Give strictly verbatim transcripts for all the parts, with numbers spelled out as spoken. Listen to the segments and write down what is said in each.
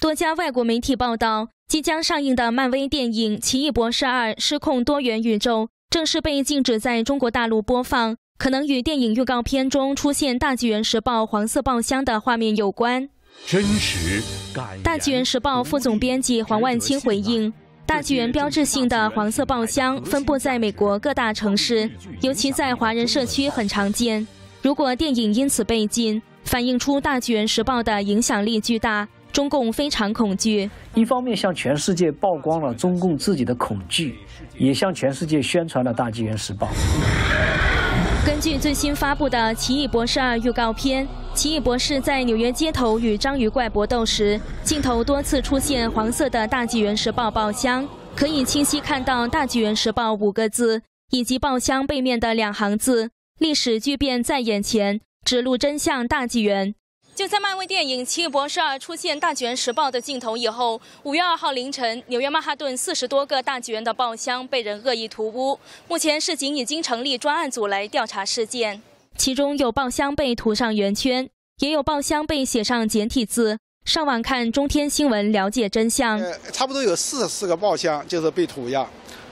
多家外国媒体报道，即将上映的漫威电影《奇异博士二：失控多元宇宙》正式被禁止在中国大陆播放，可能与电影预告片中出现大纪元时报黄色爆箱的画面有关。真实感。大纪元时报副总编辑黄万清回应。 大纪元标志性的黄色爆箱分布在美国各大城市，尤其在华人社区很常见。如果电影因此被禁，反映出大纪元时报的影响力巨大，中共非常恐惧。一方面向全世界曝光了中共自己的恐惧，也向全世界宣传了大纪元时报。根据最新发布的《奇异博士二》预告片，奇异博士在纽约街头与章鱼怪搏斗时，镜头多次出现黄色的大纪元时报爆箱，可以清晰看到“大纪元时报”五个字，以及爆箱背面的两行字：“历史巨变在眼前，指路真相大纪元。” 就在漫威电影《奇异博士二》出现大纪元时报的镜头以后，五月二号凌晨，纽约曼哈顿四十多个大纪元的报箱被人恶意涂污。目前，市警已经成立专案组来调查事件，其中有报箱被涂上圆圈，也有报箱被写上简体字。上网看中天新闻了解真相。呃，差不多有四十四个报箱就是被涂鸦，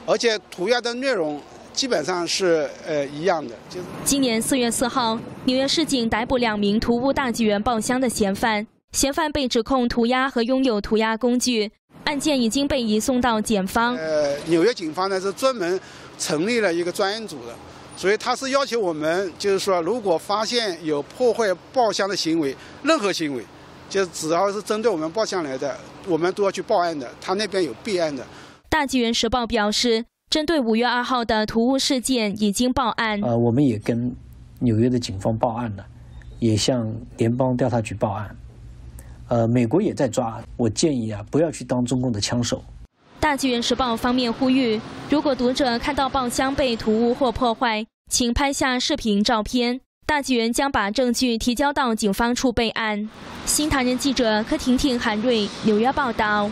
而且涂鸦的内容。 基本上是呃一样的。就是、今年四月四号，纽约市警逮捕两名涂污大纪元爆箱的嫌犯，嫌犯被指控涂鸦和拥有涂鸦工具，案件已经被移送到检方。呃，纽约警方呢是专门成立了一个专案组的，所以他是要求我们，就是说，如果发现有破坏爆箱的行为，任何行为，就只要是针对我们爆箱来的，我们都要去报案的。他那边有备案的。大纪元时报表示。 针对五月二号的涂污事件已经报案。呃，我们也跟纽约的警方报案了，也向联邦调查局报案。呃，美国也在抓。我建议啊，不要去当中共的枪手。大纪元时报方面呼吁，如果读者看到报箱被涂污或破坏，请拍下视频照片。大纪元将把证据提交到警方处备案。新唐人记者柯婷婷、韩瑞，纽约报道。